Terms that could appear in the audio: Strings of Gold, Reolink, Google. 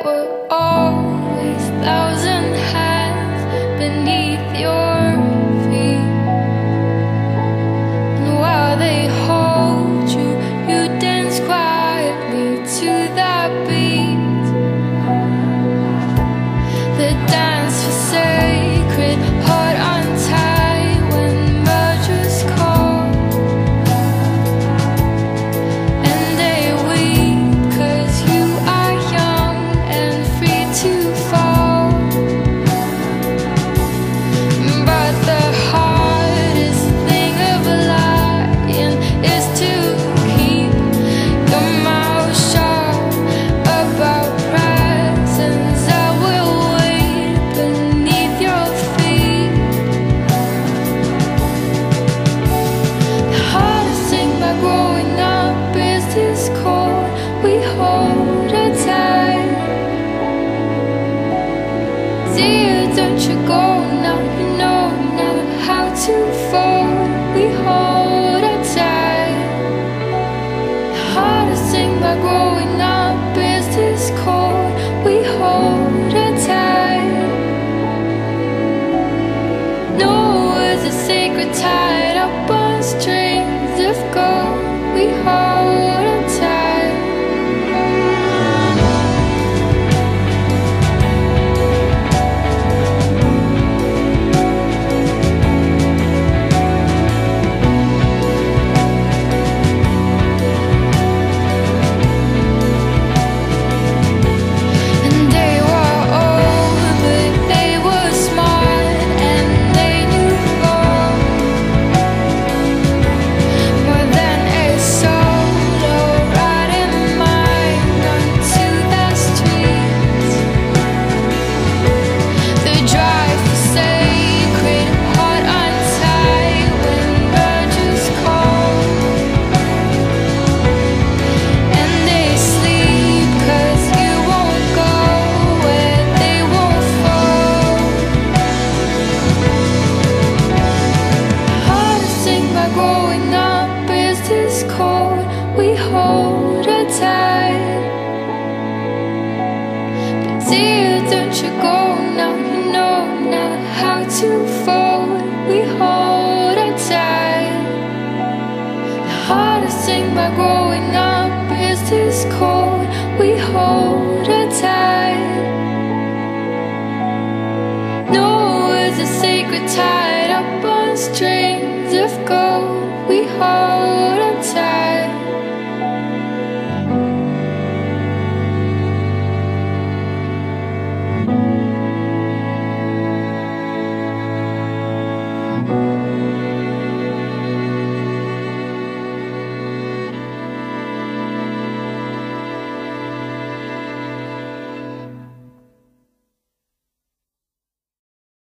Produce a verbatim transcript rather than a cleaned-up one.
Tied up on strings of gold, we hold on tight. And they were old, but they were smart, and they knew all. Growing up is this cold, we hold it tight. No is a sacred, tied up on strings of gold, we hold.